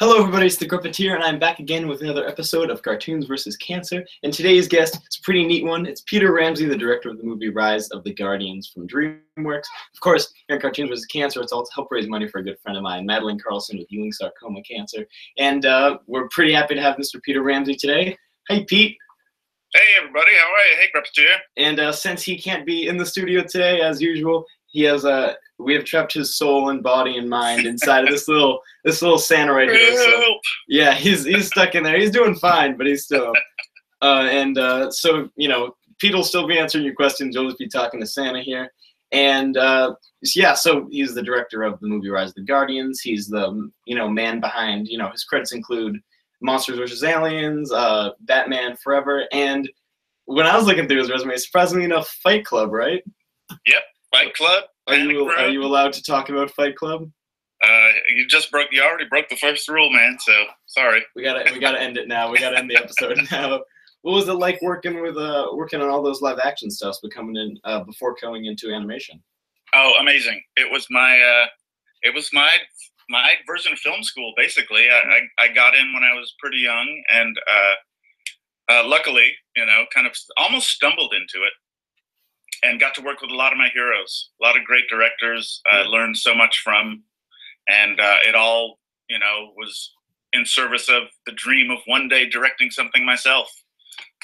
Hello everybody, it's the Gruppeteer, and I'm back again with another episode of Cartoons vs. Cancer. And today's guest is a pretty neat one. It's Peter Ramsey, the director of the movie Rise of the Guardians from DreamWorks. Of course, here in Cartoons vs. Cancer, it's all to help raise money for a good friend of mine, Madeline Carlson with Ewing Sarcoma Cancer. And we're pretty happy to have Mr. Peter Ramsey today. Hey, Pete. Hey everybody, how are you? Hey, Gruppeteer. And since he can't be in the studio today, as usual, he has we have trapped his soul and body and mind inside of this little Santa right here. So, yeah, he's stuck in there. He's doing fine, but he's still. So you know, Pete'll still be answering your questions. You'll just be talking to Santa here. And yeah, so he's the director of the movie Rise of the Guardians. He's the man behind his credits include Monsters vs. Aliens, Batman Forever, and when I was looking through his resume, surprisingly enough, Fight Club, right? Yep. Fight Club? Are you allowed to talk about Fight Club? You already broke the first rule, man. So sorry. We gotta end it now. We gotta end the episode now. What was it like working on all those live action stuffs, before going into animation? Oh, amazing! It was my my version of film school. Basically, I got in when I was pretty young, and luckily, kind of almost stumbled into it. And got to work with a lot of my heroes, a lot of great directors. I learned so much from, and it all, was in service of the dream of one day directing something myself.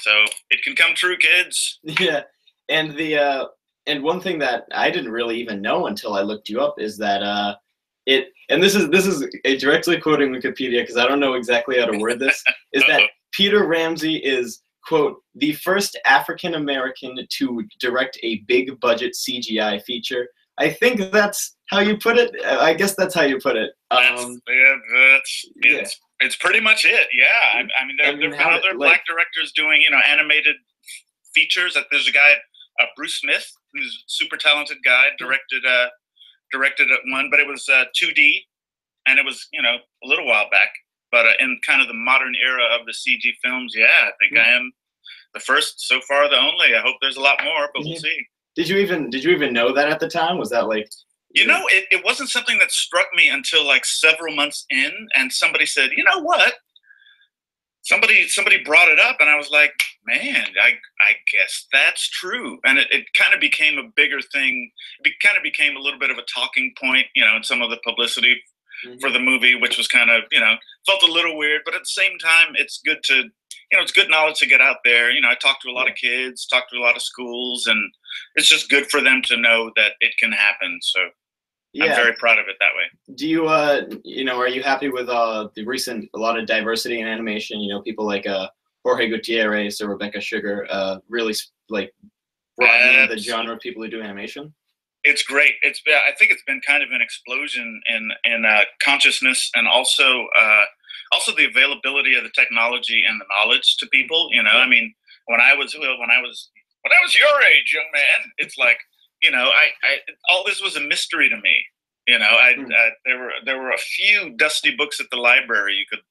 So it can come true, kids. Yeah, and the and one thing that I didn't really even know until I looked you up is that and this is directly quoting Wikipedia because I don't know exactly how to word this is that Peter Ramsey is, quote, the first African-American to direct a big-budget CGI feature. I think that's how you put it. I guess that's how you put it. It's pretty much it, yeah. I mean, there have been other black directors doing, animated features. There's a guy, Bruce Smith, who's a super talented guy, directed one, but it was 2D, and it was, a little while back. But in kind of the modern era of the CG films, yeah, I think I am the first, so far the only. I hope there's a lot more, but we'll see. Did you even know that at the time? Was that like... It wasn't something that struck me until like several months in, and somebody said, you know what? Somebody brought it up, and I was like, man, I guess that's true. And it kind of became a bigger thing. It kind of became a little bit of a talking point, in some of the publicity for the movie, which was kind of, felt a little weird, but at the same time, it's good to, it's good knowledge to get out there. I talk to a lot of kids, talk to a lot of schools, and it's just good for them to know that it can happen. So yeah. I'm very proud of it that way. Do you, are you happy with a lot of diversity in animation? People like Jorge Gutierrez or Rebecca Sugar really like broadening the genre of people who do animation? It's great. I think it's been kind of an explosion in consciousness, and also the availability of the technology and the knowledge to people. I mean, when I was your age, young man, it's like all this was a mystery to me. There were a few dusty books at the library you could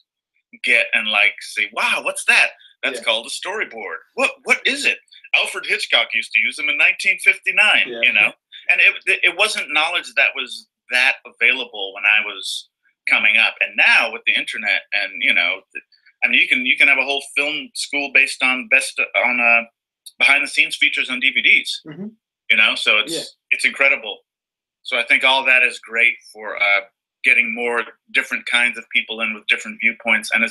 get and like say, wow, what's that? That's called a storyboard. What is it? Alfred Hitchcock used to use them in 1959. Yeah. And it wasn't knowledge that was that available when I was coming up. And now with the internet, and I mean, you can have a whole film school based on behind the scenes features on DVDs. So it's incredible. So I think all that is great for getting more different kinds of people in with different viewpoints. And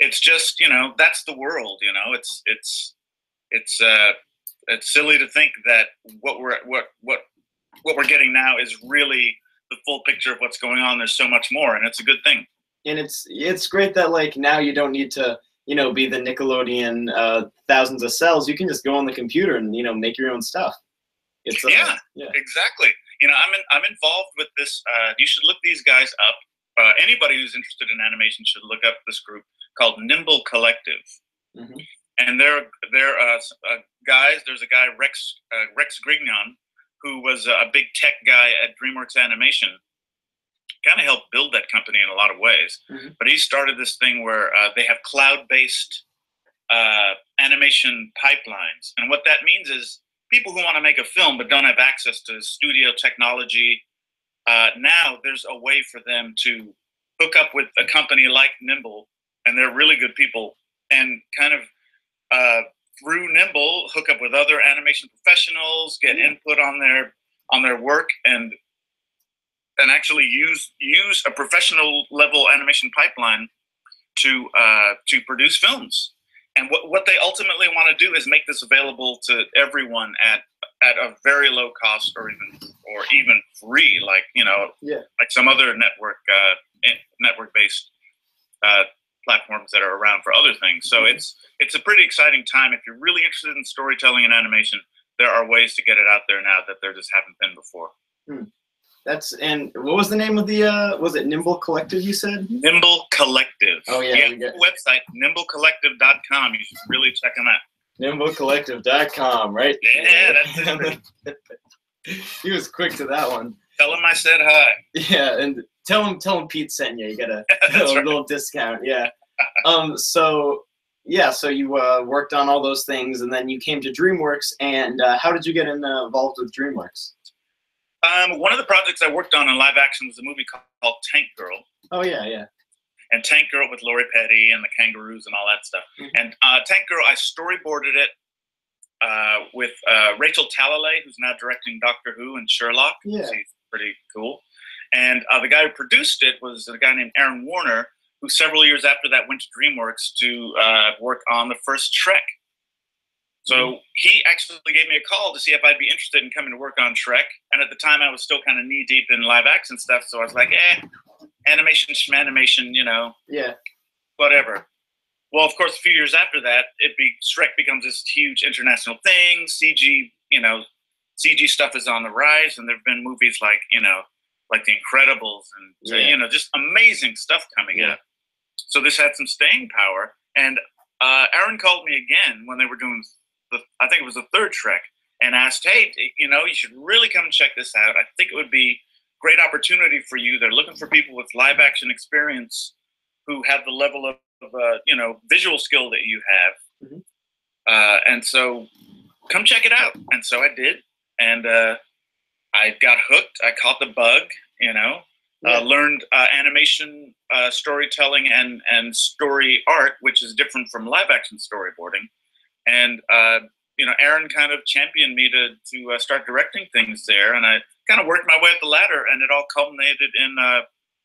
it's just that's the world. It's silly to think that what we're getting now is really the full picture of what's going on. There's so much more, and it's a good thing. And it's great that like now you don't need to be the Nickelodeon thousands of cells. You can just go on the computer and make your own stuff. It's exactly. I'm involved with this. You should look these guys up. Anybody who's interested in animation should look up this group called Nimble Collective. And they're guys. There's a guy Rex Grignon, who was a big tech guy at DreamWorks Animation, kind of helped build that company in a lot of ways. But he started this thing where they have cloud-based animation pipelines. And what that means is people who want to make a film but don't have access to studio technology, now there's a way for them to hook up with a company like Nimble, and they're really good people, and kind of through Nimble, hook up with other animation professionals, get input on their work, and actually use a professional level animation pipeline to produce films. And what they ultimately want to do is make this available to everyone at a very low cost, or even free, like, you know, like some other network-based platforms that are around for other things. So it's a pretty exciting time. If you're really interested in storytelling and animation, there are ways to get it out there now that there just haven't been before. And what was the name of the, was it Nimble Collective you said? Nimble Collective. Oh yeah. Website, nimblecollective.com. You should really check them out. Nimblecollective.com, right? Yeah, that's it. He was quick to that one. Tell him I said hi. Yeah, and tell him Pete sent you. You got a little discount. Yeah. So you worked on all those things, and then you came to DreamWorks. And how did you get involved with DreamWorks? One of the projects I worked on in live action was a movie called Tank Girl. Oh yeah, yeah. And Tank Girl with Lori Petty and the kangaroos and all that stuff. And Tank Girl, I storyboarded it with Rachel Talalay, who's now directing Doctor Who and Sherlock. Yeah. She's pretty cool. And the guy who produced it was a guy named Aaron Warner, who several years after that went to DreamWorks to work on the first Shrek. So he actually gave me a call to see if I'd be interested in coming to work on Shrek. And at the time, I was still kind of knee-deep in live action stuff, so I was like, animation, shmanimation, you know. Yeah. Whatever. Well, of course, a few years after that, Shrek becomes this huge international thing. CG, you know, CG stuff is on the rise, and there have been movies like, you know, like The Incredibles and, you know, just amazing stuff coming up. So this had some staying power. And Aaron called me again when they were doing, I think it was the third Shrek, and asked, hey, you know, you should really come check this out. I think it would be great opportunity for you. They're looking for people with live action experience who have the level of you know, visual skill that you have. And so come check it out. And so I did. And I got hooked. I caught the bug, you know, learned animation, storytelling, and story art, which is different from live action storyboarding. And, you know, Aaron kind of championed me to start directing things there. And I kind of worked my way up the ladder, and it all culminated in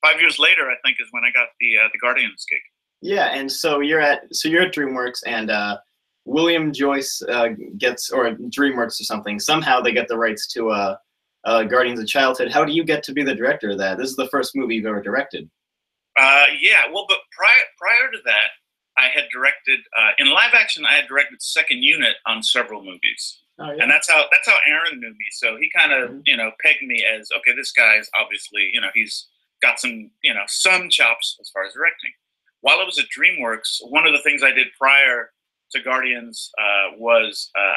5 years later, I think, is when I got the Guardians gig. Yeah, and so you're at DreamWorks, and William Joyce gets, or DreamWorks or something, somehow they get the rights to Guardians of Childhood. How do you get to be the director of that? This is the first movie you've ever directed. Yeah, well, but prior to that, I had directed, in live action, I had directed second unit on several movies. Oh, yeah. And that's how Aaron knew me. So he kind of, you know, pegged me as, okay, this guy is obviously, you know, he's got some, you know, some chops as far as directing. While I was at DreamWorks, one of the things I did prior to Guardians was I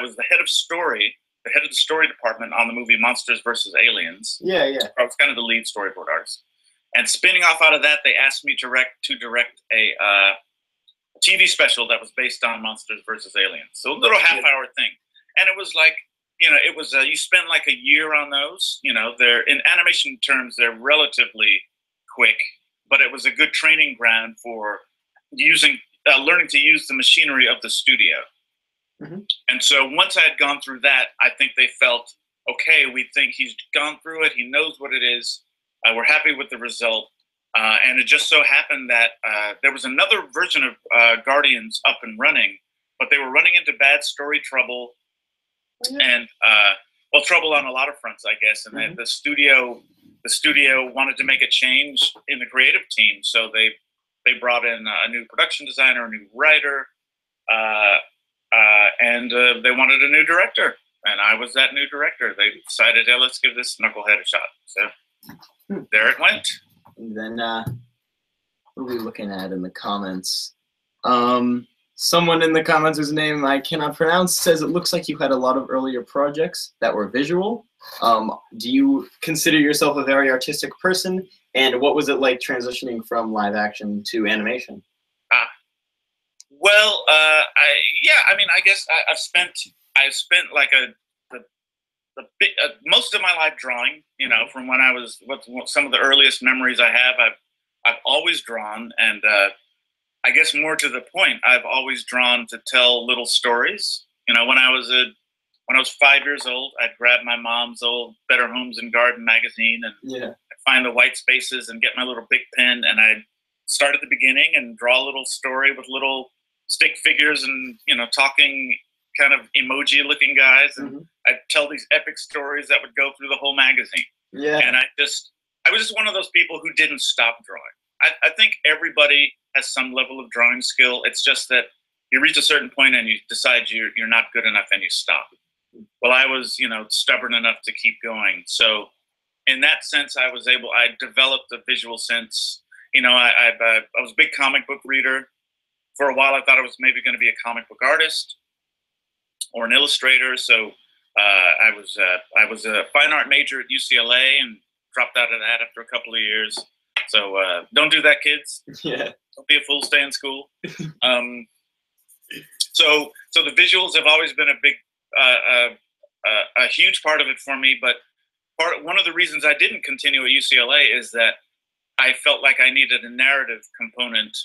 was the head of story, the head of the story department on the movie Monsters vs. Aliens. Yeah, yeah. I was kind of the lead storyboard artist. And spinning off out of that, they asked me to direct a TV special that was based on Monsters vs. Aliens. So a little half-hour thing. And it was like, you know, it was you spend like a year on those. You know, they're, in animation terms, they're relatively quick, but it was a good training ground for learning to use the machinery of the studio. And so once I had gone through that, I think they felt, okay, we think he's gone through it. He knows what it is. We're happy with the result. And it just so happened that there was another version of Guardians up and running, but they were running into bad story trouble and, well, trouble on a lot of fronts, I guess. And the studio wanted to make a change in the creative team. So they brought in a new production designer, a new writer, and they wanted a new director. And I was that new director. They decided, hey, let's give this knucklehead a shot. So there it went. And then what are we looking at in the comments? Someone in the comments whose name I cannot pronounce says it looks like you had a lot of earlier projects that were visual. Do you consider yourself a very artistic person? And what was it like transitioning from live action to animation? Well, I mean, I guess I've spent like most of my life drawing, you know, from when I was, some of the earliest memories I have, I've I've always drawn, and I guess more to the point, I've always drawn to tell little stories. You know, when I was 5 years old, I'd grab my mom's old Better Homes and Garden magazine, and I'd find the white spaces and get my little big pen, and I'd start at the beginning and draw a little story with little stick figures and, you know, talking kind of emoji-looking guys, and I'd tell these epic stories that would go through the whole magazine. Yeah. And I was just one of those people who didn't stop drawing. I think everybody has some level of drawing skill. It's just that you reach a certain point and you decide you're not good enough and you stop. Well, I was, you know, stubborn enough to keep going. So in that sense, I developed a visual sense. You know, I was a big comic book reader. For a while, I thought I was maybe going to be a comic book artist or an illustrator. So I was a fine art major at UCLA and dropped out of that after a couple of years. So don't do that, kids. Yeah. Don't be a fool, stay in school. So the visuals have always been a big, a huge part of it for me. But one of the reasons I didn't continue at UCLA is that I felt like I needed a narrative component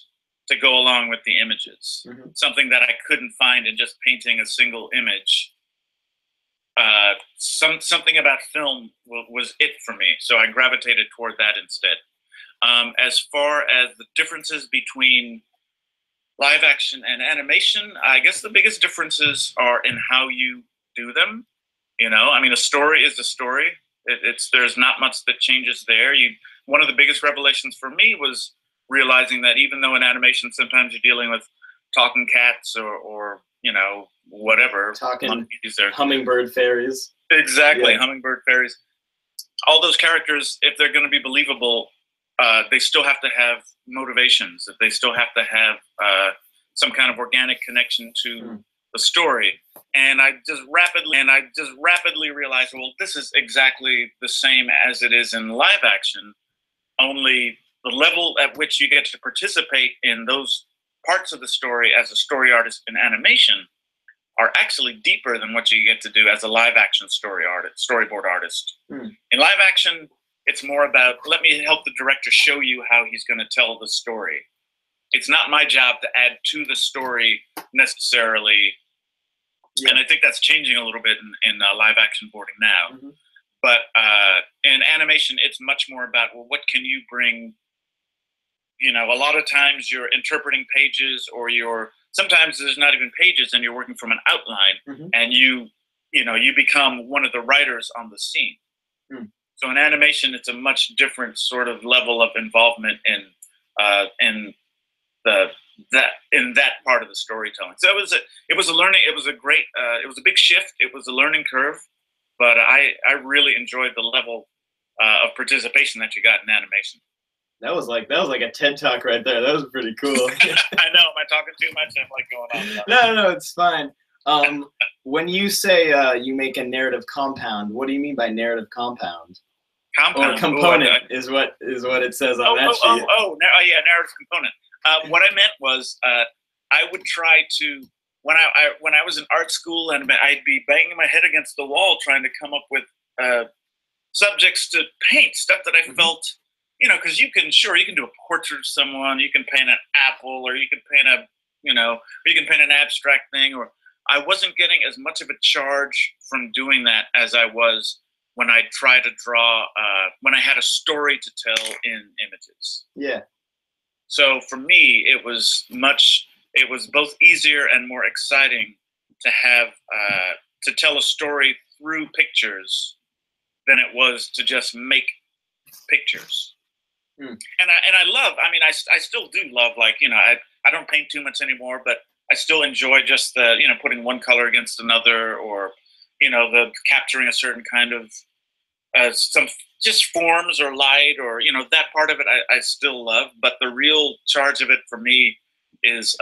to go along with the images, something that I couldn't find in just painting a single image. Something about film was it for me, so I gravitated toward that instead. As far as the differences between live action and animation, I guess the biggest differences are in how you do them. You know, I mean, a story is a story. There's not much that changes there. One of the biggest revelations for me was realizing that even though in animation sometimes you're dealing with talking cats or you know, whatever, talking hummingbird fairies. Exactly, yeah. Hummingbird fairies. All those characters, if they're going to be believable, they still have to have motivations. They still have to have some kind of organic connection to the story. And I just rapidly realized, well, this is exactly the same as it is in live action, only the level at which you get to participate in those parts of the story as a story artist in animation are actually deeper than what you get to do as a live action storyboard artist. In live action, it's more about, let me help the director show you how he's going to tell the story. It's not my job to add to the story necessarily. Yeah. And I think that's changing a little bit in live action boarding now. But in animation, it's much more about, well, what can you bring? You know, a lot of times you're interpreting pages, or sometimes there's not even pages and you're working from an outline, and you become one of the writers on the scene. So in animation, it's a much different sort of level of involvement in that part of the storytelling. So it was a big shift. It was a learning curve, but I really enjoyed the level of participation that you got in animation. That was like a TED Talk right there. That was pretty cool. I know. Am I talking too much? I'm like going on about that. No, it's fine. When you say you make a narrative compound, what do you mean by narrative compound? Compound. Or component is what it says on that sheet. Yeah, narrative component. What I meant was I would try to, when I was in art school, and I'd be banging my head against the wall trying to come up with subjects to paint, stuff that I felt, you know, because you can do a portrait of someone, you can paint an apple, or you can paint an abstract thing, or I wasn't getting as much of a charge from doing that as I was when I tried to draw, when I had a story to tell in images. Yeah. So for me, it was both easier and more exciting to have, to tell a story through pictures than it was to just make pictures. And I still do love, like, you know, I don't paint too much anymore, but I still enjoy just the, you know, putting one color against another, or, you know, the capturing a certain kind of just forms or light, or, you know, that part of it I still love. But the real charge of it for me is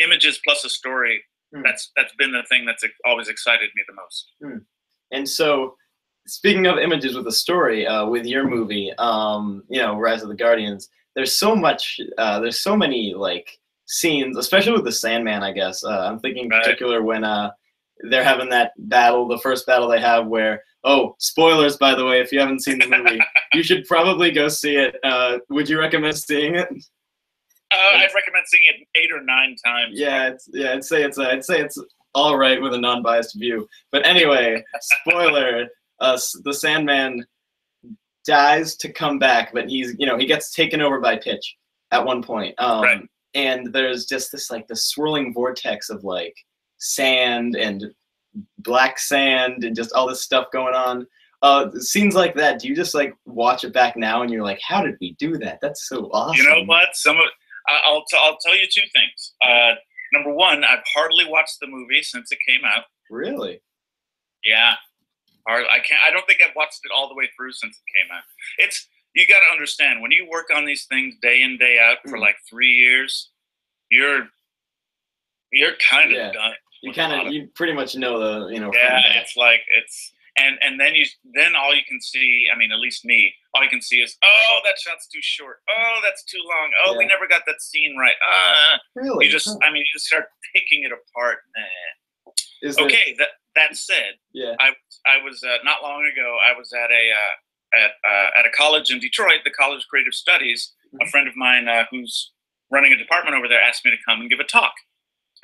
images plus a story. That's been the thing that's always excited me the most. And so, speaking of images with a story, with your movie, you know, Rise of the Guardians, there's so many, like, scenes, especially with the Sandman, I guess. I'm thinking in particular when they're having that battle, the first battle they have where, oh, spoilers, by the way, if you haven't seen the movie, You should probably go see it. Would you recommend seeing it? I'd recommend seeing it 8 or 9 times. Yeah, I'd say it's all right with a non-biased view. But anyway, spoiler: the Sandman dies to come back, but he gets taken over by Pitch at one point. Right. And there's just this like the swirling vortex of like sand and black sand and just all this stuff going on. Scenes like that, do you just like watch it back now and you're like, how did we do that? That's so awesome. You know what? I'll tell you 2 things. Number one, I've hardly watched the movie since it came out. Really? Yeah. I don't think I've watched it all the way through since it came out. You got to understand, when you work on these things day in, day out for like 3 years, you're kind of done. You pretty much know the. Yeah, it's like and then all you can see. I mean, at least me, all you can see is, oh, that shot's too short. Oh, that's too long. Oh, we never got that scene right. Really? You just start picking it apart. That said, I was not long ago. I was at a college in Detroit, the College of Creative Studies. Mm-hmm. A friend of mine who's running a department over there asked me to come and give a talk.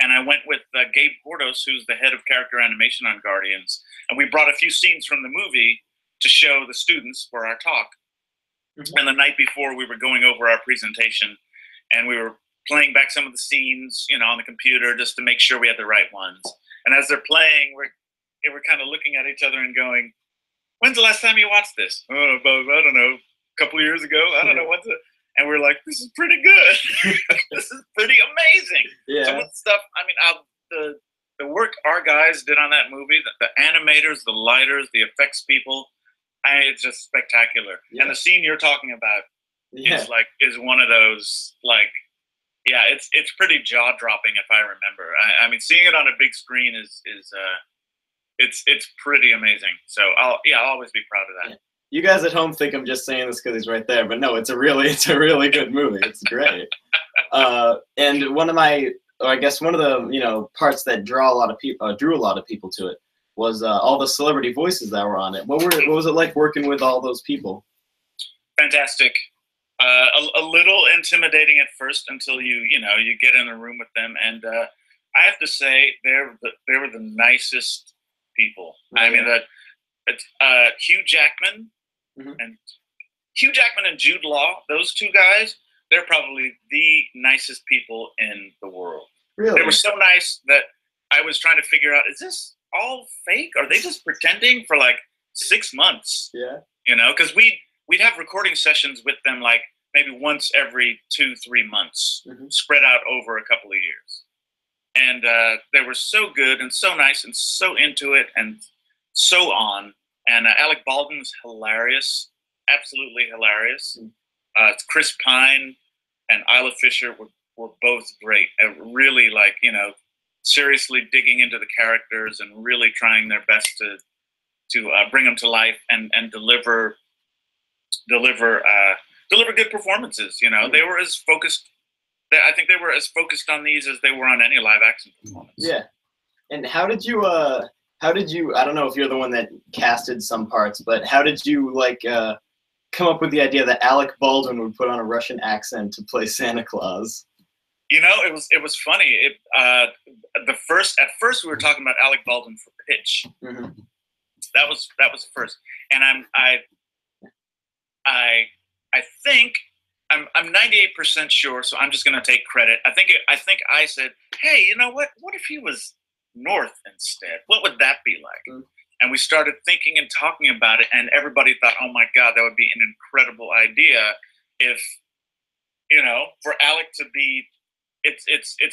And I went with Gabe Gordos, who's the head of character animation on Guardians. And we brought a few scenes from the movie to show the students for our talk. Mm-hmm. And the night before, we were going over our presentation. And we were playing back some of the scenes, on the computer just to make sure we had the right ones. And as they're playing, we're kind of looking at each other and going, when's the last time you watched this? Oh, I don't know, a couple of years ago. I don't know what's it. And we're like, this is pretty good. This is pretty amazing. Yeah. Some of the stuff, the work our guys did on that movie, the animators, the lighters, the effects people, it's just spectacular. Yeah. And the scene you're talking about is one of those, like, yeah, it's pretty jaw-dropping if I remember. I mean, seeing it on a big screen is pretty amazing. So I'll always be proud of that. Yeah. You guys at home think I'm just saying this because he's right there, but no, it's a really good movie. It's great. And one of the parts that drew a lot of people to it was all the celebrity voices that were on it. What was it like working with all those people? Fantastic. A little intimidating at first until you get in a room with them, and I have to say they were the nicest people. Yeah. I mean Hugh Jackman. Mm-hmm. And Hugh Jackman and Jude Law, those 2 guys, they're probably the nicest people in the world. Really? They were so nice that I was trying to figure out, is this all fake? Are they just pretending for like 6 months? Yeah. Because we'd have recording sessions with them like maybe once every 2-3 months, mm-hmm, spread out over a couple of years. And they were so good and so nice and so into it and so on. And Alec Baldwin's hilarious, absolutely hilarious. Chris Pine and Isla Fisher were both great. And really seriously digging into the characters and really trying their best to bring them to life and deliver good performances. Mm-hmm. They were as focused. I think they were as focused on these as they were on any live action performance. Yeah. And how did you? I don't know if you're the one that casted some parts, but how did you come up with the idea that Alec Baldwin would put on a Russian accent to play Santa Claus? It was funny. At first we were talking about Alec Baldwin for Pitch. Mm-hmm. That was first, and I think I'm 98% sure. So I'm just gonna take credit. I think I said, hey, you know what? What if he was North instead? What would that be like? Mm-hmm. And we started thinking and talking about it, and everybody thought, oh my God, that would be an incredible idea if, for Alec to be, it's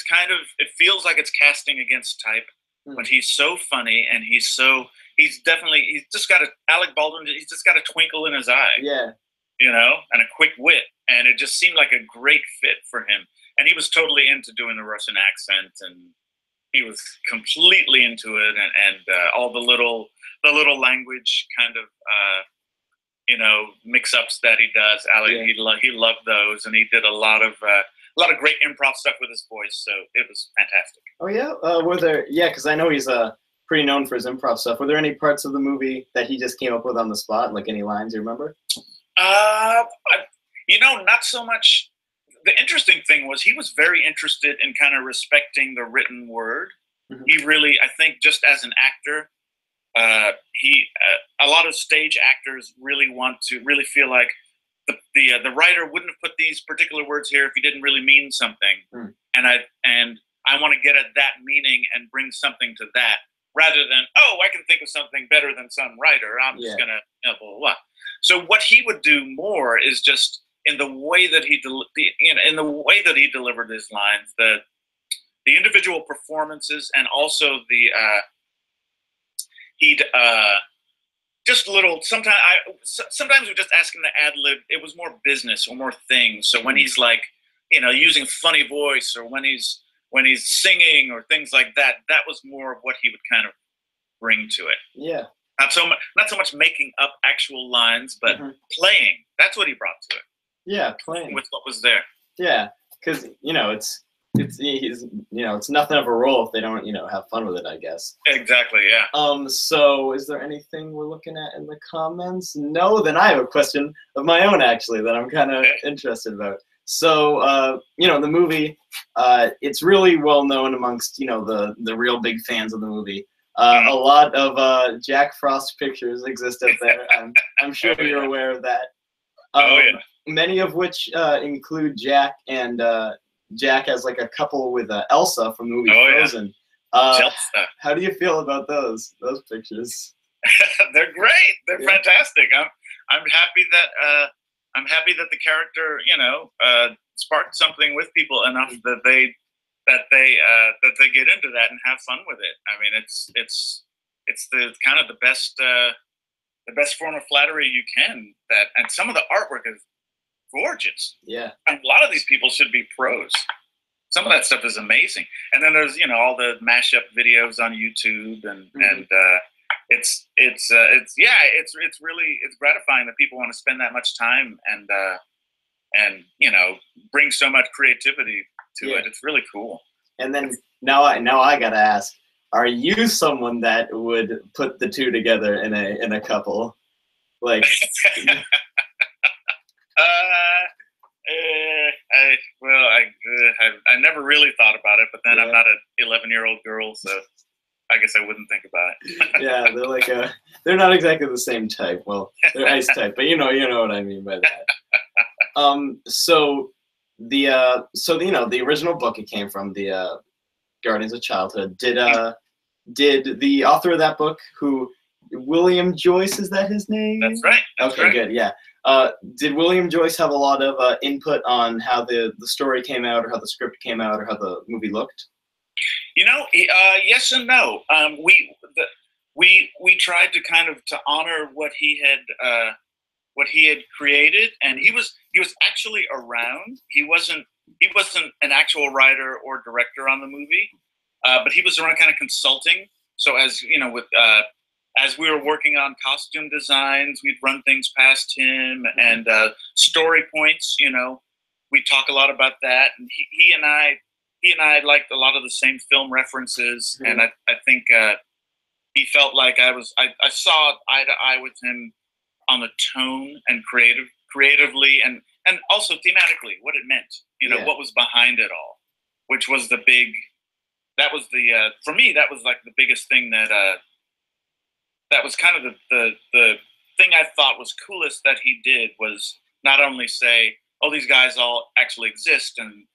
kind of, it feels like it's casting against type, mm-hmm, but he's so funny and he's just got Alec Baldwin, he's just got a twinkle in his eye, and a quick wit. And it just seemed like a great fit for him. And he was totally into doing the Russian accent, and he was completely into it, and all the little language kind of mix-ups that he does. Alec, he loved those, and he did a lot of great improv stuff with his voice. So it was fantastic. Oh yeah, because I know he's pretty known for his improv stuff. Were there any parts of the movie that he just came up with on the spot, like any lines you remember? You know, not so much. The interesting thing was he was very interested in kind of respecting the written word. Mm-hmm. He really, I think, just as an actor, a lot of stage actors really want to really feel like the writer wouldn't have put these particular words here if he didn't really mean something. Mm. And I want to get at that meaning and bring something to that, rather than, oh, I can think of something better than some writer. I'm just gonna blah, blah, blah. So what he would do more is just in the way that he delivered his lines, the individual performances, and also the just little. Sometimes we just ask him to ad lib. It was more business or more things. So when he's like, you know, using funny voice, or when he's singing or things like that, that was more of what he would kind of bring to it. Yeah. Not so much making up actual lines, but playing. That's what he brought to it. Yeah, playing with what was there. Yeah, because you know it's nothing of a role if they don't have fun with it, I guess. Exactly. Yeah. So, is there anything we're looking at in the comments? No. Then I have a question of my own actually that I'm kind of interested about. So, the movie, it's really well known amongst, the real big fans of the movie. A lot of Jack Frost pictures exist up there. I'm sure you're aware of that. Many of which include Jack, and Jack has like a couple with Elsa from the movie Frozen. Yeah. How do you feel about those pictures? They're great. They're fantastic. I'm happy that... I'm happy that the character, sparked something with people enough that they get into that and have fun with it. I mean, it's the kind of the best form of flattery you can. And some of the artwork is gorgeous. Yeah, and a lot of these people should be pros. Some of that stuff is amazing. And then there's all the mashup videos on YouTube and It's gratifying that people want to spend that much time and bring so much creativity to it. It's really cool. And then now I gotta ask, are you someone that would put the two together in a couple? Like, I never really thought about it, but then I'm not an 11-year-old girl, so. I guess I wouldn't think about it. Yeah, they're like they're not exactly the same type. Well, they're ice type, but you know what I mean by that. So the original book it came from, the Guardians of Childhood. Did the author of that book, who William Joyce, is that his name? That's right. Good. Yeah. Did William Joyce have a lot of input on how the story came out, or how the script came out, or how the movie looked? Yes and no. We tried to kind of to honor what he had created, and he was actually around. He wasn't an actual writer or director on the movie, but he was around kind of consulting. So as we were working on costume designs, we'd run things past him, and story points. We talk a lot about that, and he and I liked a lot of the same film references, and I think he felt like I saw eye to eye with him on the tone and creatively and also thematically what it meant, what was behind it all, which was for me, that was like the biggest thing that was kind of the thing I thought was coolest that he did, was not only say, oh, these guys all actually exist and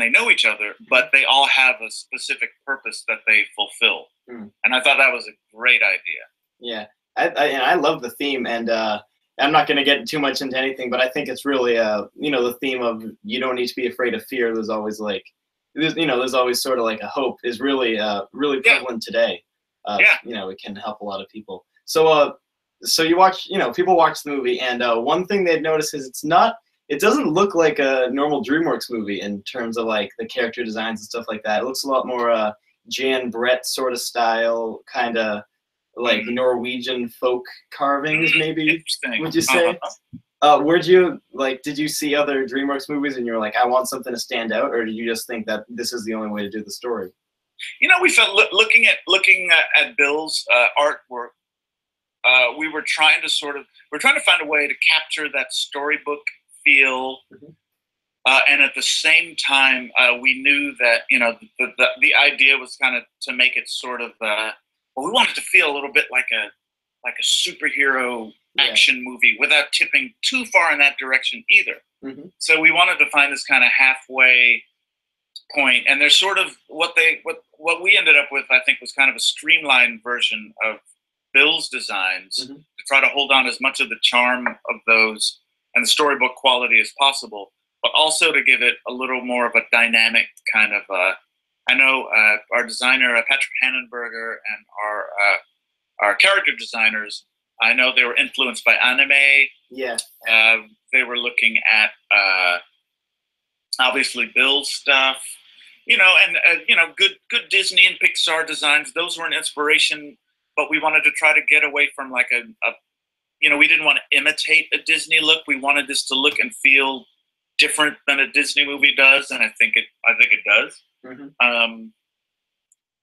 they know each other, but they all have a specific purpose that they fulfill. Mm. And I thought that was a great idea. Yeah, I love the theme, and I'm not going to get too much into anything, but I think it's really, the theme of you don't need to be afraid of fear. There's always there's always sort of like a hope is really, really prevalent today. It can help a lot of people. So, people watch the movie, and one thing they've noticed is it doesn't look like a normal DreamWorks movie in terms of like the character designs and stuff like that. It looks a lot more Jan Brett sort of style, kind of like Norwegian folk carvings, maybe. Interesting. Would you say? Did you see other DreamWorks movies and you were like, I want something to stand out, or did you just think that this is the only way to do the story? We felt looking at Bill's artwork, we were trying to sort of, find a way to capture that storybook feel. Mm-hmm. And at the same time, we knew that, you know, the idea was kind of to make it sort of, well, we wanted to feel a little bit like a superhero action movie without tipping too far in that direction either. Mm-hmm. So we wanted to find this kind of halfway point, and there's sort of what we ended up with, I think, was kind of a streamlined version of Bill's designs, mm-hmm. to try to hold on as much of the charm of those and the storybook quality as possible, but also to give it a little more of a dynamic kind of, I know our designer, Patrick Hannenberger, and our character designers, I know they were influenced by anime. Yeah. They were looking at, obviously Bill's stuff, you know, and, you know, good Disney and Pixar designs. Those were an inspiration, but we wanted to try to get away from like a you know, we didn't want to imitate a Disney look. We wanted this to look and feel different than a Disney movie does. And I think it does. Mm-hmm.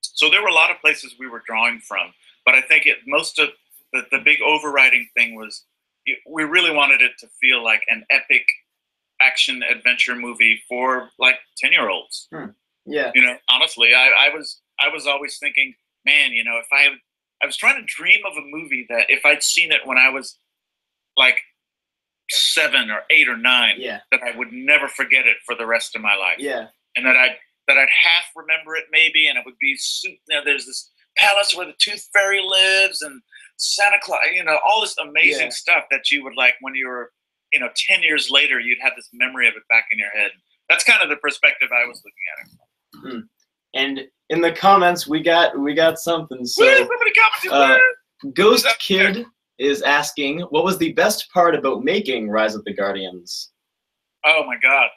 So there were a lot of places we were drawing from, but I think most of the big overriding thing was we really wanted it to feel like an epic action adventure movie for like 10-year-olds. Hmm. Yeah. You know, honestly, I was always thinking, man, you know, if I was trying to dream of a movie that if I'd seen it when I was like 7 or 8 or 9, that I would never forget it for the rest of my life. Yeah. And that I'd half remember it maybe, and it would be, you know, there's this palace where the Tooth Fairy lives and Santa Claus, you know, all this amazing stuff that you would like when you were, you know, 10 years later, you'd have this memory of it back in your head. That's kind of the perspective I was looking at it. Mm-hmm. And in the comments, we got something. So, Ghost Kid is asking, what was the best part about making Rise of the Guardians? Oh my God.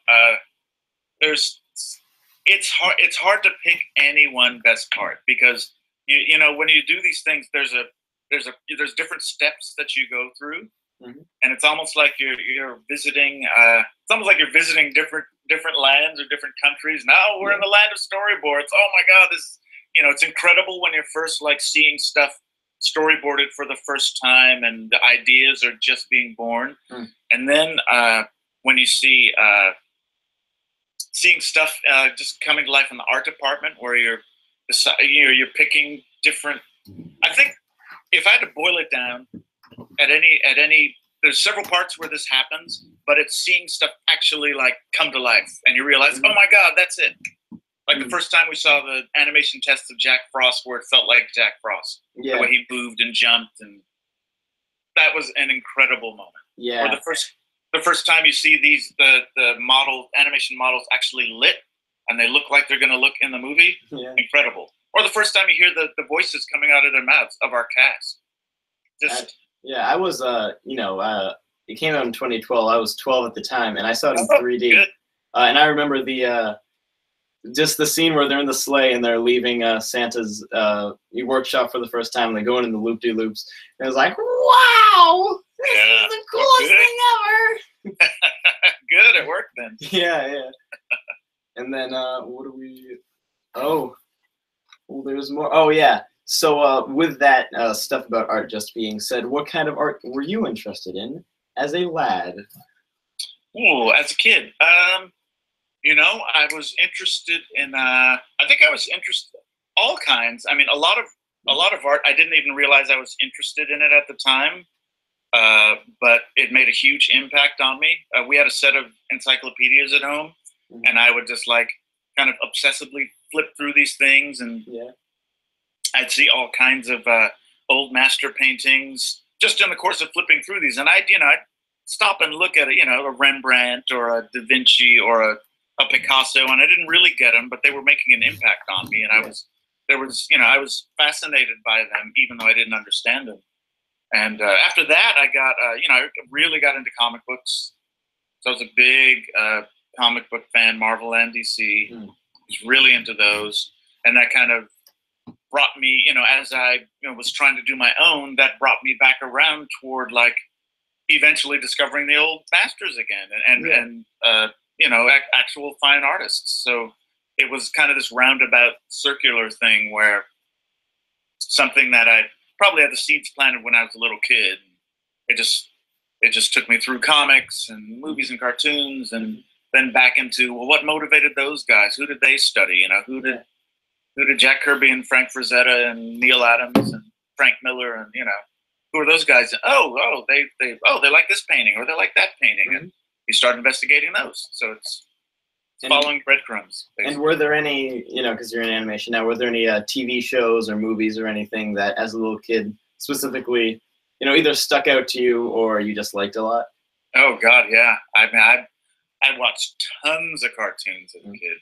It's hard to pick any one best part, because you know, when you do these things, there's different steps that you go through. Mm-hmm. And it's almost like you're visiting. It's almost like you're visiting different lands or different countries. Now we're in the land of storyboards. Oh my God, this, you know, it's incredible when you're first like seeing stuff storyboarded for the first time, and the ideas are just being born. Mm. And then when you see seeing stuff just coming to life in the art department, where you're picking different. I think if I had to boil it down. At any, there's several parts where this happens, but it's seeing stuff actually like come to life, and you realize, oh my God, that's it. Like the first time we saw the animation test of Jack Frost, where it felt like Jack Frost, the way he moved and jumped, and that was an incredible moment. Yeah. Or the first time you see these the model animation models actually lit, and they look like they're going to look in the movie, incredible. Or the first time you hear the voices coming out of their mouths of our cast, just. Yeah, I was, you know, it came out in 2012. I was 12 at the time, and I saw it in 3D. And I remember just the scene where they're in the sleigh and they're leaving Santa's workshop for the first time. And they go in the loop-de-loops. And it was like, wow, this is the coolest thing ever. Good, it worked then. Yeah. And then what do we – oh, well, there's more. Oh, yeah. So with that stuff about art just being said, what kind of art were you interested in as a lad? Ooh, as a kid, you know, I was interested in. I think I was interested all kinds. I mean, a lot of art. I didn't even realize I was interested in it at the time, but it made a huge impact on me. We had a set of encyclopedias at home, and I would just like kind of obsessively flip through these things and. Yeah. I'd see all kinds of old master paintings just in the course of flipping through these. And I'd stop and look at, you know, a Rembrandt or a Da Vinci or a Picasso, and I didn't really get them, but they were making an impact on me. And I was fascinated by them, even though I didn't understand them. And after that, I got, you know, I really got into comic books. So I was a big comic book fan, Marvel and DC. I was really into those. And that kind of, brought me, you know, as I was trying to do my own, that brought me back around toward like eventually discovering the old masters again and you know, actual fine artists. So it was kind of this roundabout circular thing where something that I probably had the seeds planted when I was a little kid. It just took me through comics and movies and cartoons, and then back into, well, what motivated those guys? Who did they study? You know, who did Jack Kirby and Frank Frazetta and Neil Adams and Frank Miller, and, you know, who are those guys? Oh, they like this painting, or they like that painting, mm-hmm. and you start investigating those. So it's following breadcrumbs, basically. And were there any, you know, because you're in animation now, were there any TV shows or movies or anything that, as a little kid, specifically, you know, either stuck out to you or you just liked a lot? Oh God, yeah. I mean, I watched tons of cartoons as a kid.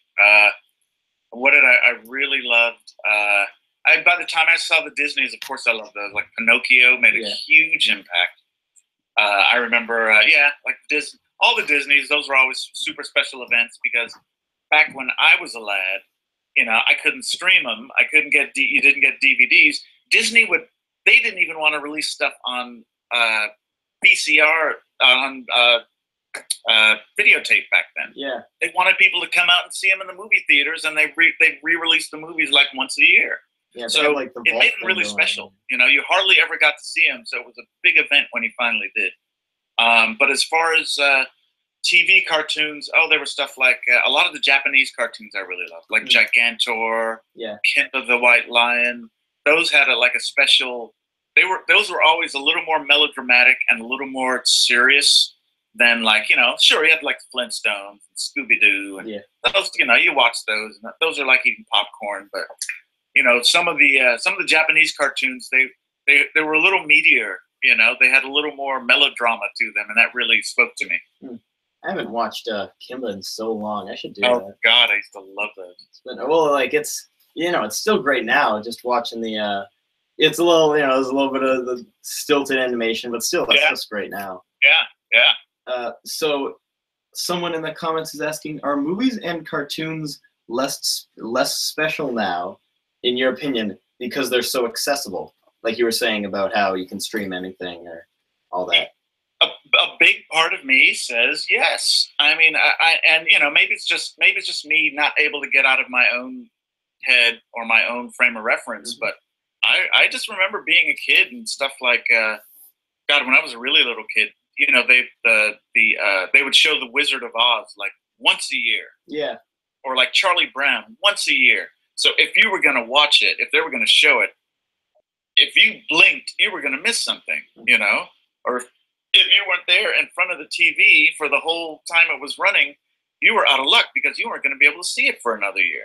What did I really loved? By the time I saw the Disneys, of course I loved those. Like Pinocchio made a huge impact. I remember, like Disney, all the Disneys. Those were always super special events because back when I was a lad, you know, I couldn't stream them. I couldn't get you didn't get DVDs. Disney would. They didn't even want to release stuff on VCR on. Videotape back then. Yeah, they wanted people to come out and see them in the movie theaters, and they re-released the movies like once a year. Yeah, so like it made them really special. You know, you hardly ever got to see him, so it was a big event when he finally did. But as far as TV cartoons, there was stuff like a lot of the Japanese cartoons I really loved, like Gigantor, Kid of the White Lion. Those had a special. Those were always a little more melodramatic and a little more serious. Then, like, you know, sure, you had like Flintstones and Scooby-Doo, and those, you know, you watch those, and those are like eating popcorn. But, you know, some of the Japanese cartoons, they were a little meatier, you know, they had a little more melodrama to them, and that really spoke to me. I haven't watched Kimba in so long. I should do that. Oh God, I used to love that. It's still great now. Just watching the, it's a little, you know, there's a little bit of the stilted animation, but still, that's just great now. Yeah. So someone in the comments is asking, are movies and cartoons less special now, in your opinion, because they're so accessible? Like you were saying about how you can stream anything or all that. A big part of me says yes. I mean, and you know, maybe it's just me not able to get out of my own head or my own frame of reference, mm-hmm. but I just remember being a kid and stuff like, God, when I was a really little kid, you know, they would show The Wizard of Oz like once a year. Yeah. Or like Charlie Brown once a year. So if you were going to watch it, if they were going to show it, if you blinked, you were going to miss something, you know? Or if you weren't there in front of the TV for the whole time it was running, you were out of luck because you weren't going to be able to see it for another year.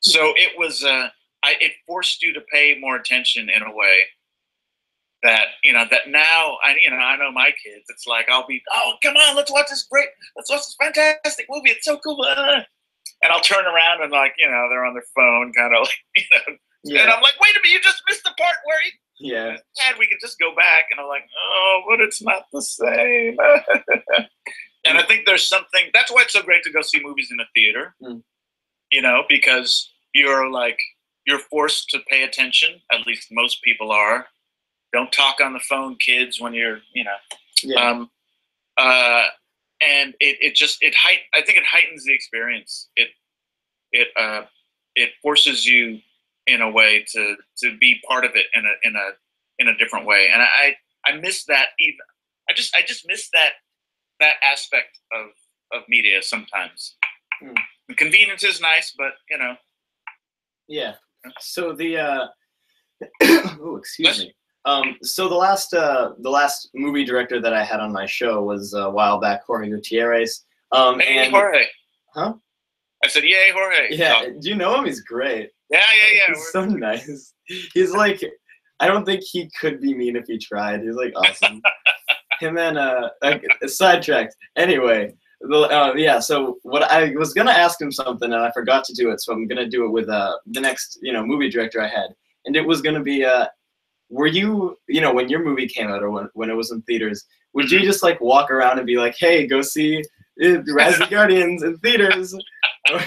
So it was, it forced you to pay more attention in a way. That, you know, that now, I know my kids, it's like, I'll be, come on, let's watch this fantastic movie, it's so cool. And I'll turn around and like, you know, they're on their phone, kind of like, you know. Yeah. And I'm like, wait a minute, you just missed the part where he, Dad, we could just go back. And I'm like, but it's not the same. And I think there's something, that's why it's so great to go see movies in the theater, you know, because you're forced to pay attention, at least most people are. Don't talk on the phone, kids, when you're, you know. Yeah. And I think it heightens the experience. It forces you in a way to be part of it in a different way. And I miss that even. I just miss that aspect of media sometimes. Convenience is nice, but you know. Yeah. So the excuse me. So the last movie director that I had on my show was a while back, Jorge Gutierrez. Jorge. Huh? I said, yay, Jorge. Yeah, do you know him? He's great. Yeah. He's so nice. He's like, I don't think he could be mean if he tried. He's like awesome. Him and, sidetracked. Anyway, so what I was going to ask him something and I forgot to do it. So I'm going to do it with, the next, you know, movie director I had. And it was going to be, were you, you know, when your movie came out or when it was in theaters, would you just like walk around and be like, hey, go see Rise of the Guardians in theaters? Or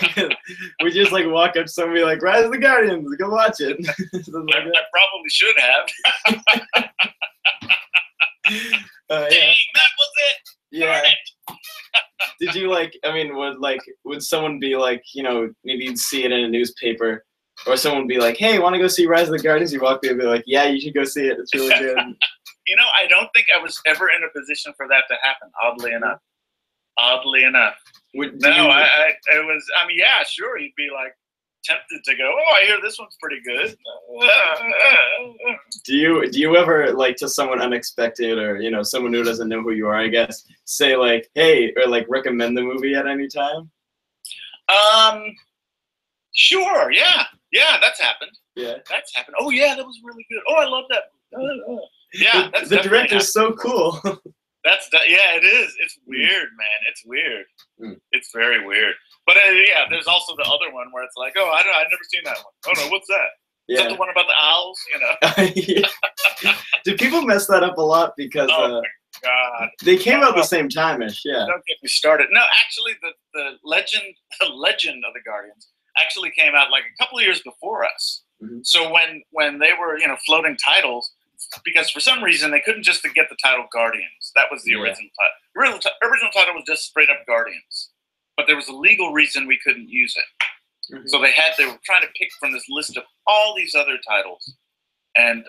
would you just like walk up to somebody like, Rise of the Guardians, go watch it? I probably should have. Dang, that was it. Yeah. Did you like, I mean, would someone be like, you know, maybe you'd see it in a newspaper, Or someone would be like, hey, want to go see Rise of the Guardians? You walk through and be like, yeah, you should go see it. It's really good. You know, I don't think I was ever in a position for that to happen, oddly enough. Oddly enough. It was, I mean, yeah, sure, you'd be like tempted to go, oh, I hear this one's pretty good. Do you ever, like, to someone unexpected or, you know, someone who doesn't know who you are, I guess, say, like, hey, or, like, recommend the movie at any time? Sure, yeah. Yeah, that's happened. Yeah. That's happened. Oh, yeah, that was really good. Oh, I love that. Yeah. That's the director's so cool. Yeah, it is. It's weird, man. It's weird. Mm. It's very weird. But, yeah, there's also the other one where it's like, oh, I've never seen that one. Oh, no, what's that? Yeah. Is that the one about the owls? You know? Do people mess that up a lot? Because God. They came out the same time-ish, yeah. Don't get me started. No, actually, the Legend of the Guardians actually came out like a couple of years before us. Mm-hmm. So when they were, you know, floating titles, because for some reason they couldn't just get the title Guardians. That was the original title. Original title was just straight up Guardians. But there was a legal reason we couldn't use it. Mm-hmm. So they were trying to pick from this list of all these other titles. And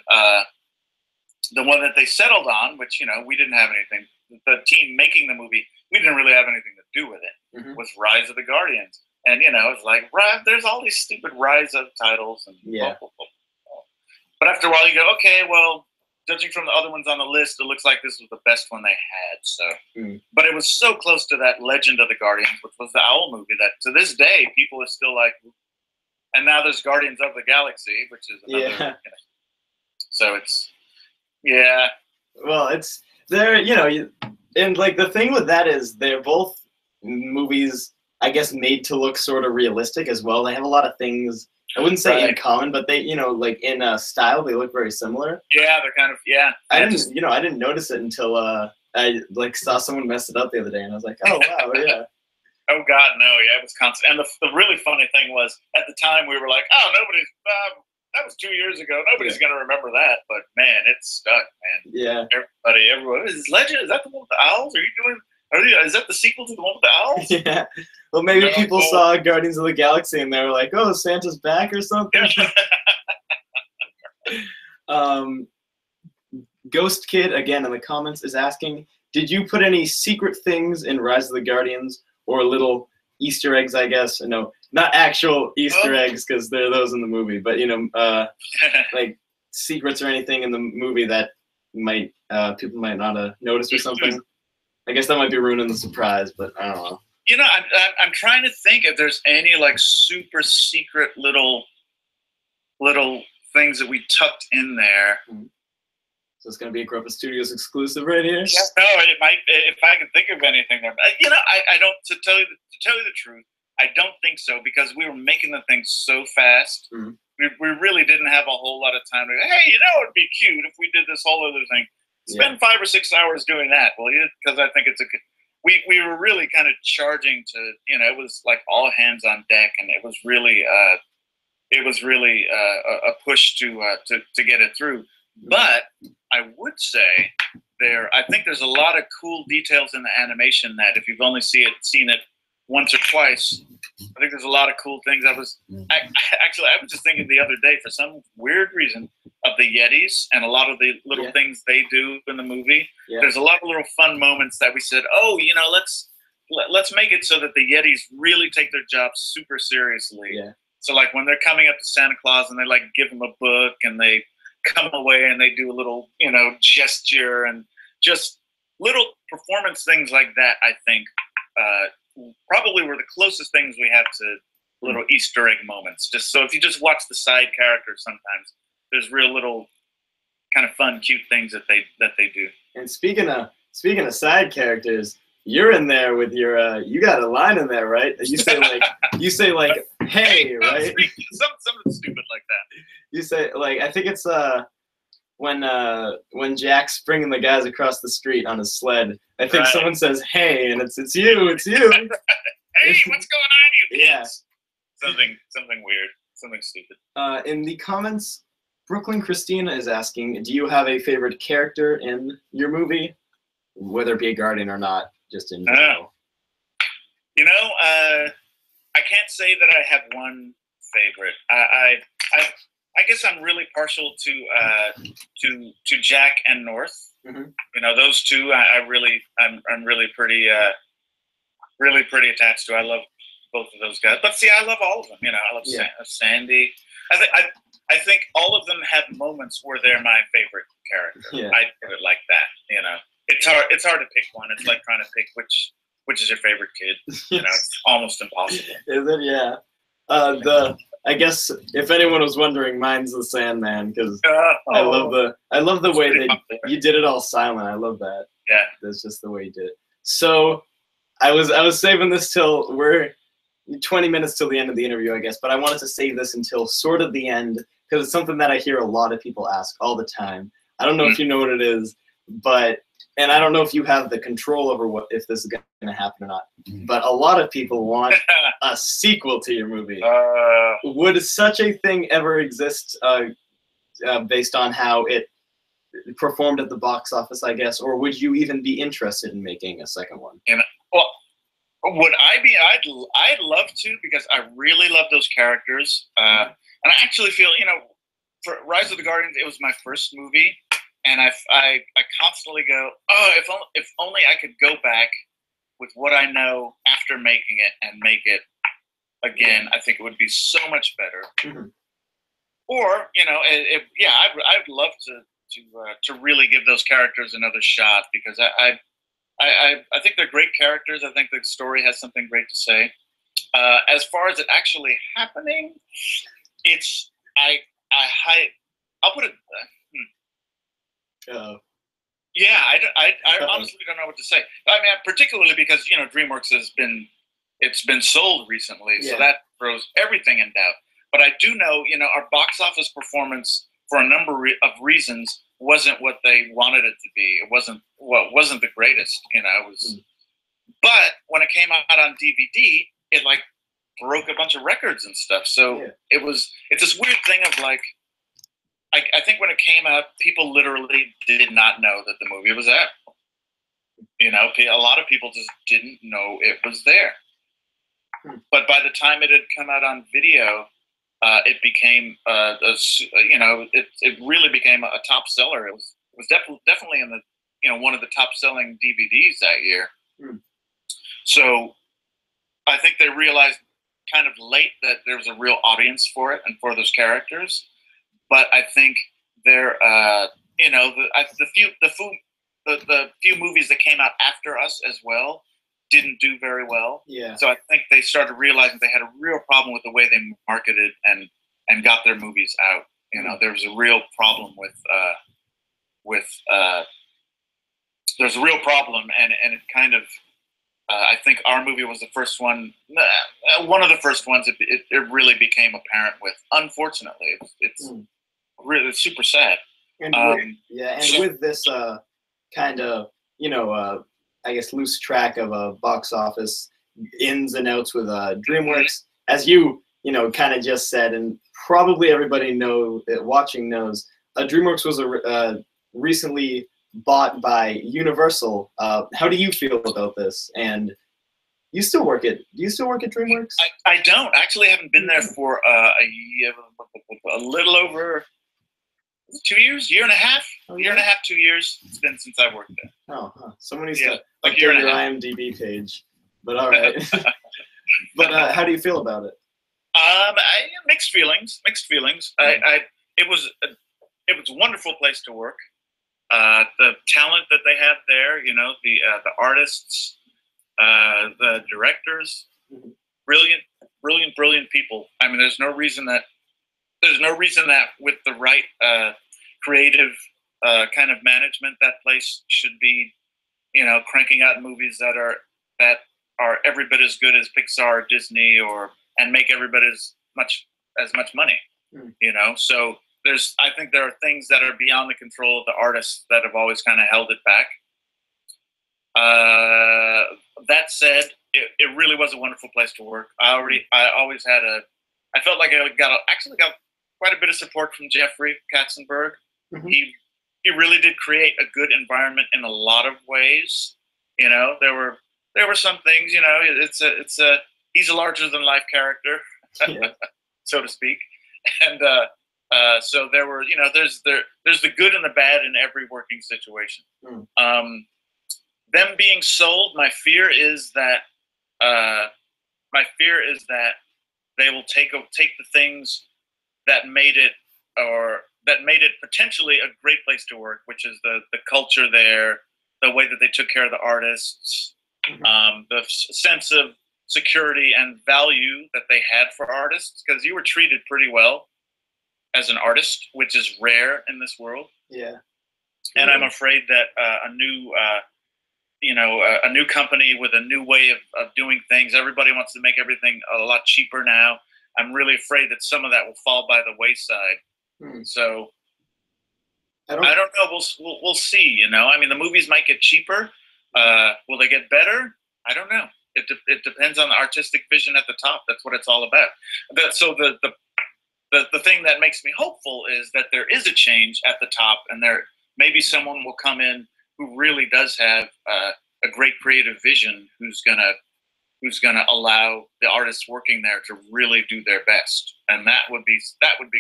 the one that they settled on, which, you know, we didn't have anything. The team making the movie, we didn't really have anything to do with it. Mm-hmm. Was Rise of the Guardians. And, you know, it's like, right, there's all these stupid Rise of titles. And blah, blah, blah. But after a while you go, okay, well, judging from the other ones on the list, it looks like this was the best one they had. So, But it was so close to that Legend of the Guardians, which was the Owl movie, that to this day people are still like, and now there's Guardians of the Galaxy, which is another one. So it's, yeah. Well, it's, and like the thing with that is they're both movies, I guess, made to look sort of realistic as well. They have a lot of things, I wouldn't say in common, but they, you know, like in style, they look very similar. Yeah, they're kind of, yeah. I didn't notice it until I like saw someone mess it up the other day, and I was like, oh, wow, yeah. Oh, God, no, yeah, it was constant. And the really funny thing was, at the time, we were like, oh, that was 2 years ago. Nobody's going to remember that, but, man, it stuck, man. Yeah. Everyone, is Legend, is that the one with the owls? Are you doing... Is that the sequel to the one with the owls? Yeah. Well, maybe people saw Guardians of the Galaxy and they were like, oh, Santa's back or something. Ghost Kid, again, in the comments, is asking, did you put any secret things in Rise of the Guardians or little Easter eggs, I guess? No, not actual Easter eggs, because there are those in the movie. But, you know, like secrets or anything in the movie that might people might not have noticed or something. I guess that might be ruining the surprise, but I don't know. You know, I'm trying to think if there's any like super secret little things that we tucked in there. Mm-hmm. So it's gonna be a Gropa Studios exclusive right here. Yeah, no, it might. If I can think of anything there, you know, I don't. To tell you the truth, I don't think so, because we were making the thing so fast. Mm-hmm. We really didn't have a whole lot of time to go, hey, you know, it'd be cute if we did this whole other thing. Spend 5 or 6 hours doing that, will you? Because I think it's a good... We were really kind of charging to, you know, it was like all hands on deck, and it was really a push to get it through. But I would say I think there's a lot of cool details in the animation that if you've only seen it once or twice, I think there's a lot of cool things. I was just thinking the other day, for some weird reason, of the Yetis and a lot of the little things they do in the movie. Yeah. There's a lot of little fun moments that we said, oh, you know, let's make it so that the Yetis really take their job super seriously. Yeah. So like when they're coming up to Santa Claus and they like give him a book and they come away and they do a little, you know, gesture, and just little performance things like that, I think, probably were the closest things we had to little Easter egg moments. Just so if you just watch the side characters, sometimes there's real little kind of fun, cute things that they do. And speaking of side characters, you're in there with your you got a line in there, right? You say like hey, right? Something stupid like that. You say like, I think it's when Jack's bringing the guys across the street on his sled, I think someone says, hey, and it's you. Hey, what's going on, you kids? Yeah. Something weird, something stupid. In the comments, Brooklyn Christina is asking, do you have a favorite character in your movie? Whether it be a Guardian or not, just in general. You know, I can't say that I have one favorite. I guess I'm really partial to Jack and North. Mm-hmm. You know, those two I'm really pretty attached to. I love both of those guys. But see, I love all of them. You know, I love Sandy. I think all of them have moments where they're my favorite character. Yeah. I put it like that. You know, it's hard to pick one. It's like trying to pick which is your favorite kid. You know, it's almost impossible. Is it? Yeah. I guess if anyone was wondering, mine's the Sandman, because I love the way that you did it all silent. I love that. Yeah, that's just the way you did it. So I was saving this till we're 20 minutes till the end of the interview, I guess, but I wanted to save this until sort of the end, because it's something that I hear a lot of people ask all the time. I don't know if you know what it is, but and I don't know if you have the control over if this is going to happen or not, but a lot of people want a sequel to your movie. Would such a thing ever exist based on how it performed at the box office, I guess, or would you even be interested in making a second one? And, well, would I be? I'd love to, because I really love those characters. And I actually feel, you know, for Rise of the Guardians, it was my first movie. And I constantly go, oh, if only I could go back with what I know after making it and make it again, I think it would be so much better. Mm-hmm. Or, you know, I'd love to really give those characters another shot, because I think they're great characters. I think the story has something great to say. As far as it actually happening, it's I'll put it. Yeah, I honestly don't know what to say. I mean, particularly because, you know, DreamWorks it's been sold recently, so that throws everything in doubt. But I do know, you know, our box office performance for a number of reasons wasn't what they wanted it to be. It wasn't the greatest, you know. It was, but when it came out on DVD, it like broke a bunch of records and stuff. So it's this weird thing of like. I think when it came out, people literally did not know that the movie was out. You know, a lot of people just didn't know it was there. But by the time it had come out on video, it became, it really became a top seller. It was definitely in the, you know, one of the top selling DVDs that year. So I think they realized kind of late that there was a real audience for it and for those characters. But I think there, you know, the few movies that came out after us as well didn't do very well. Yeah. So I think they started realizing they had a real problem with the way they marketed and got their movies out. You know, there was a real problem there's a real problem, and it kind of, I think our movie was the first one, one of the first ones. It really became apparent with. Unfortunately, it's really super sad. And with this kind of, you know, I guess loose track of a box office ins and outs with DreamWorks, as you know, kind of just said, and probably everybody watching knows, DreamWorks was recently bought by Universal. How do you feel about this? And do you still work at DreamWorks? I don't. I actually haven't been there for a little over 2 years, year and a half, 2 years. It's been since I've worked there. Oh, huh. Somebody's like your IMDb page, but all right. But how do you feel about it? Mixed feelings. Mm-hmm. It was a wonderful place to work. The talent that they have there, you know, the artists, the directors, brilliant people. I mean, there's no reason that with the right creative kind of management, that place should be, you know, cranking out movies that are every bit as good as Pixar or Disney, and make every bit as much money, you know. So. I think there are things that are beyond the control of the artists that have always kind of held it back. That said, it really was a wonderful place to work. I felt like I got quite a bit of support from Jeffrey Katzenberg. Mm-hmm. He really did create a good environment in a lot of ways. You know, there were some things, you know, he's a larger than life character. Yeah. so to speak. And so there were, you know, there's the good and the bad in every working situation. Mm. Them being sold, my fear is that they will take the things that made it, or that made it potentially a great place to work, which is the culture there, the way that they took care of the artists, mm-hmm. The sense of security and value that they had for artists, because you were treated pretty well as an artist, which is rare in this world. Yeah. And mm-hmm. I'm afraid that a new company with a new way of doing things. Everybody wants to make everything a lot cheaper now. I'm really afraid that some of that will fall by the wayside. Hmm. So I don't know. We'll see. You know, I mean, the movies might get cheaper. Will they get better? I don't know. It depends on the artistic vision at the top. That's what it's all about. So the thing that makes me hopeful is that there is a change at the top, and there maybe someone will come in who really does have a great creative vision, who's gonna allow the artists working there to really do their best, and that would be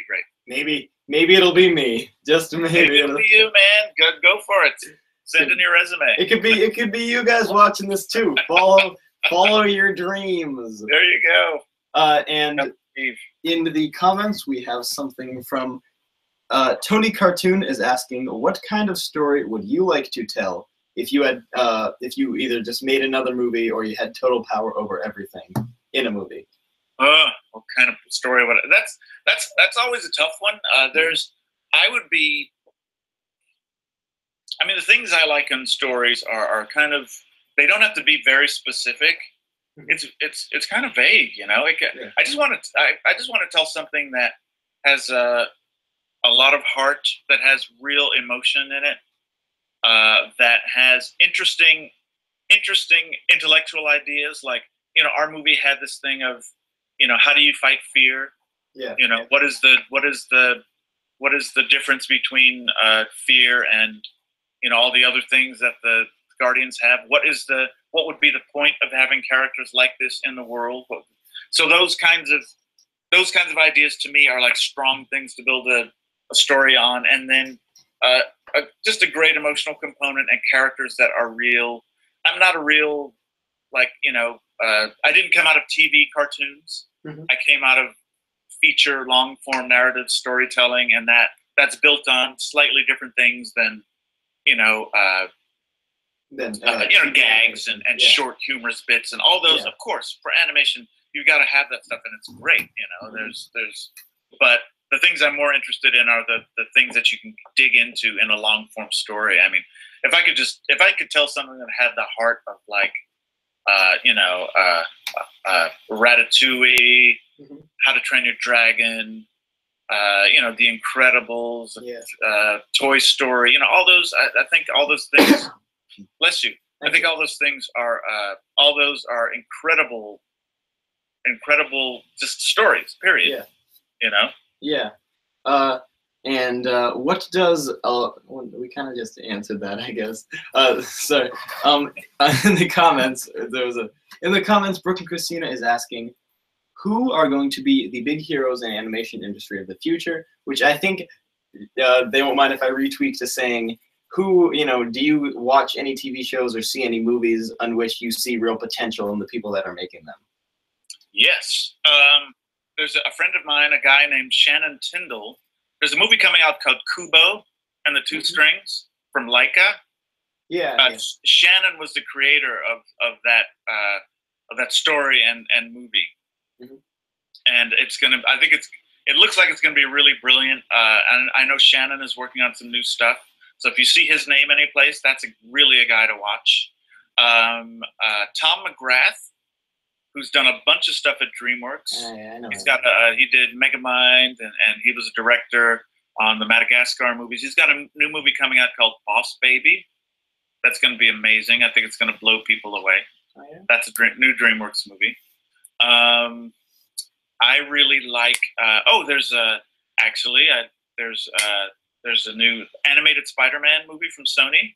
great. Maybe it'll be me. Just maybe it'll be you, man. Go for it. Send in your resume. It could be you guys watching this too. Follow your dreams. There you go. And in the comments, we have something from. Tony Cartoon is asking, what kind of story would you like to tell if you had, if you either just made another movie or you had total power over everything in a movie? What kind of story would I, that's always a tough one. I mean, the things I like in stories are kind of, they don't have to be very specific. It's kind of vague, you know. I just want to tell something that has a lot of heart, that has real emotion in it, that has interesting intellectual ideas. Like, you know, our movie had this thing of, you know, how do you fight fear? Yeah. You know, what is the difference between fear and, you know, all the other things that the Guardians have? What would be the point of having characters like this in the world? So those kinds of ideas to me are like strong things to build a story on, and then just a great emotional component and characters that are real. I'm not a real, like, you know, I didn't come out of TV cartoons. Mm-hmm. I came out of feature long form narrative storytelling, and that's built on slightly different things than, you know, gags and short humorous bits and all those. Yeah. Of course, for animation, you've got to have that stuff, and it's great, you know. But the things I'm more interested in are the things that you can dig into in a long form story. I mean, if I could tell something that had the heart of, like, Ratatouille, mm-hmm. How to Train Your Dragon, you know, The Incredibles, yeah. Toy Story, you know, all those. I think all those things. Bless you. I think all those things are incredible just stories, period. Yeah. You know? Yeah. What does we kind of just answered that, I guess. In the comments, Brooke and Christina is asking, who are going to be the big heroes in animation industry of the future? Which I think they won't mind if I retweet to saying, who, you know, do you watch any TV shows or see any movies on which you see real potential in the people that are making them? Yes. There's a friend of mine, a guy named Shannon Tyndall. There's a movie coming out called Kubo and the Two mm-hmm. Strings from Laika. Yeah, yeah. Shannon was the creator of that story and movie. Mm-hmm. And it looks like it's gonna be really brilliant. And I know Shannon is working on some new stuff. So if you see his name any place, that's really a guy to watch. Tom McGrath, who's done a bunch of stuff at DreamWorks. Oh, yeah, I know. He's got he did Megamind, and he was a director on the Madagascar movies. He's got a new movie coming out called Boss Baby. That's going to be amazing. I think it's going to blow people away. Oh, yeah? That's a new DreamWorks movie. I really like. There's a new animated Spider-Man movie from Sony.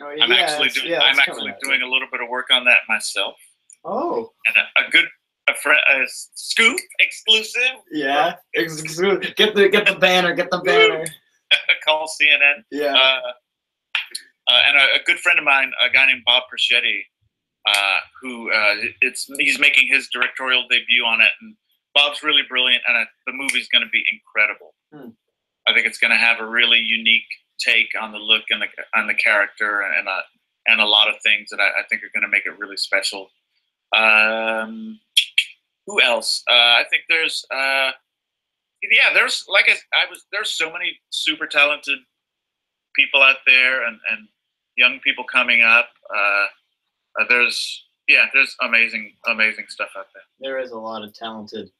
Oh, yeah, I'm actually doing a little bit of work on that myself. Oh, and a good a scoop exclusive. Yeah, get the banner, get the banner. Call CNN. Yeah. And a good friend of mine, a guy named Bob Perschetti, he's making his directorial debut on it, and Bob's really brilliant, and the movie's going to be incredible. Hmm. I think it's going to have a really unique take on the look and on the character, and a lot of things that I think are going to make it really special. Who else? I think there's there's so many super talented people out there, and young people coming up. There's amazing stuff out there. There is a lot of talented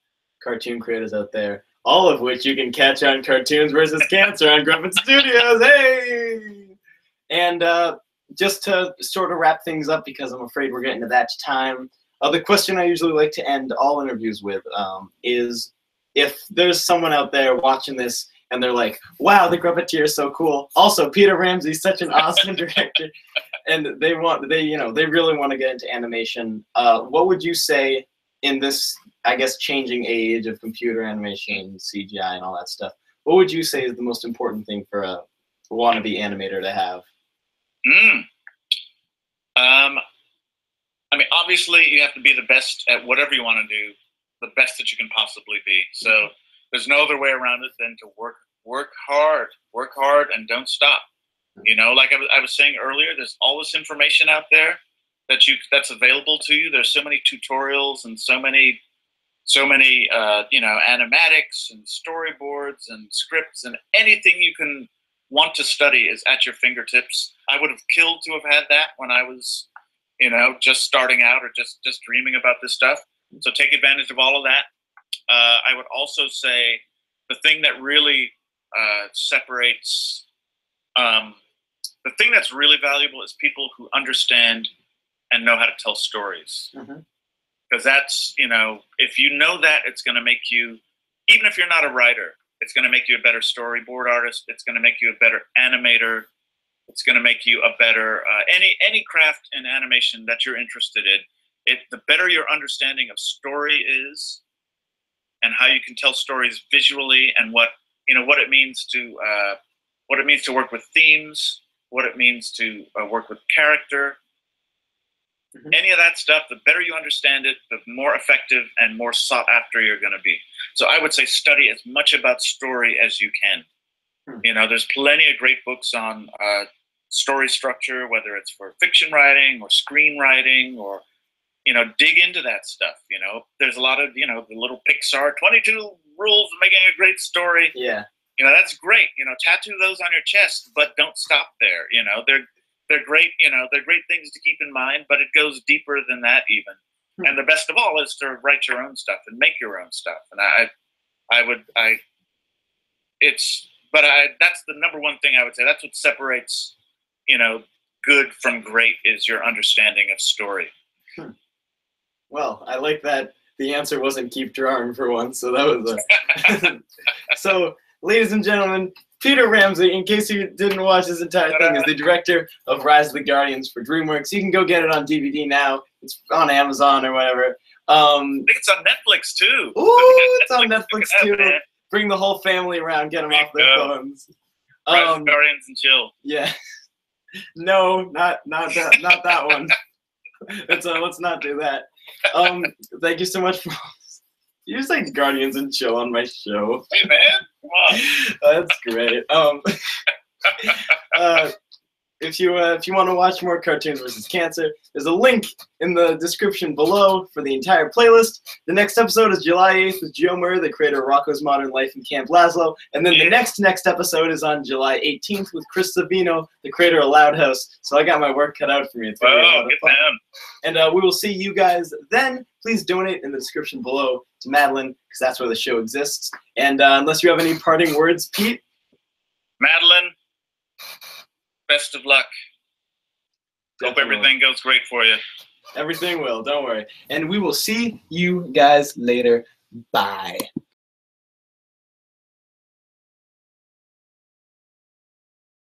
cartoon creators out there, all of which you can catch on Cartoons vs. Cancer on Gruffin Studios. Hey! And just to sort of wrap things up, because I'm afraid we're getting to that time, the question I usually like to end all interviews with is, if there's someone out there watching this and they're like, wow, the Gruffateer is so cool. Also, Peter Ramsey's such an awesome director. And they really want to get into animation. What would you say in this, I guess, changing age of computer animation, CGI, and all that stuff? What would you say is the most important thing for a wannabe animator to have? I mean, obviously, you have to be the best at whatever you want to do, the best that you can possibly be. So there's no other way around it than to work hard, and don't stop. You know, like I was saying earlier, there's all this information out there that's available to you. There's so many tutorials and so many animatics and storyboards and scripts, and anything you can want to study is at your fingertips. I would have killed to have had that when I was, just starting out or just dreaming about this stuff. So take advantage of all of that. I would also say the thing that really separates, the thing that's really valuable is people who understand and know how to tell stories. Mm-hmm. Because that's, if you know that, it's going to make you, even if you're not a writer, it's going to make you a better storyboard artist. It's going to make you a better animator. It's going to make you a better, any craft in animation that you're interested in. The better your understanding of story is, and how you can tell stories visually, and what it means to work with themes, what it means to work with character, mm-hmm. any of that stuff, the better you understand it, the more effective and more sought after you're going to be. So I would say study as much about story as you can. Hmm. There's plenty of great books on story structure, whether it's for fiction writing or screenwriting, or, dig into that stuff. There's a lot of, the little Pixar 22 rules of making a great story. Yeah. That's great. Tattoo those on your chest, but don't stop there. They're great. They're great things to keep in mind, but it goes deeper than that even. Hmm. And the best of all is to write your own stuff and make your own stuff. And that's the number one thing I would say. That's what separates, good from great, is your understanding of story. Hmm. Well, I like that the answer wasn't keep drawing for once. So that was a so. Ladies and gentlemen, Peter Ramsey, in case you didn't watch this entire thing, is the director of Rise of the Guardians for DreamWorks. You can go get it on DVD now. It's on Amazon or whatever. I think it's on Netflix, too. Ooh, it's on Netflix, too. Bring the whole family around. Get them off their phones. Rise of the Guardians and chill. Yeah. No, not that one. Let's not do that. Thank you so much for... You say Guardians and chill on my show. Hey, man. Come on. That's great. If you want to watch more Cartoons vs. Cancer, there's a link in the description below for the entire playlist. The next episode is July 8th with Joe Murray, the creator of Rocko's Modern Life and Camp Lazlo. And then the next episode is on July 18th with Chris Savino, the creator of Loud House. So I got my work cut out for me. It's gonna be a lot of fun. And we will see you guys then. Please donate in the description below to Madeline, because that's where the show exists. And unless you have any parting words, Pete? Madeline, best of luck. Definitely. Hope everything goes great for you. Everything will, don't worry. And we will see you guys later. Bye.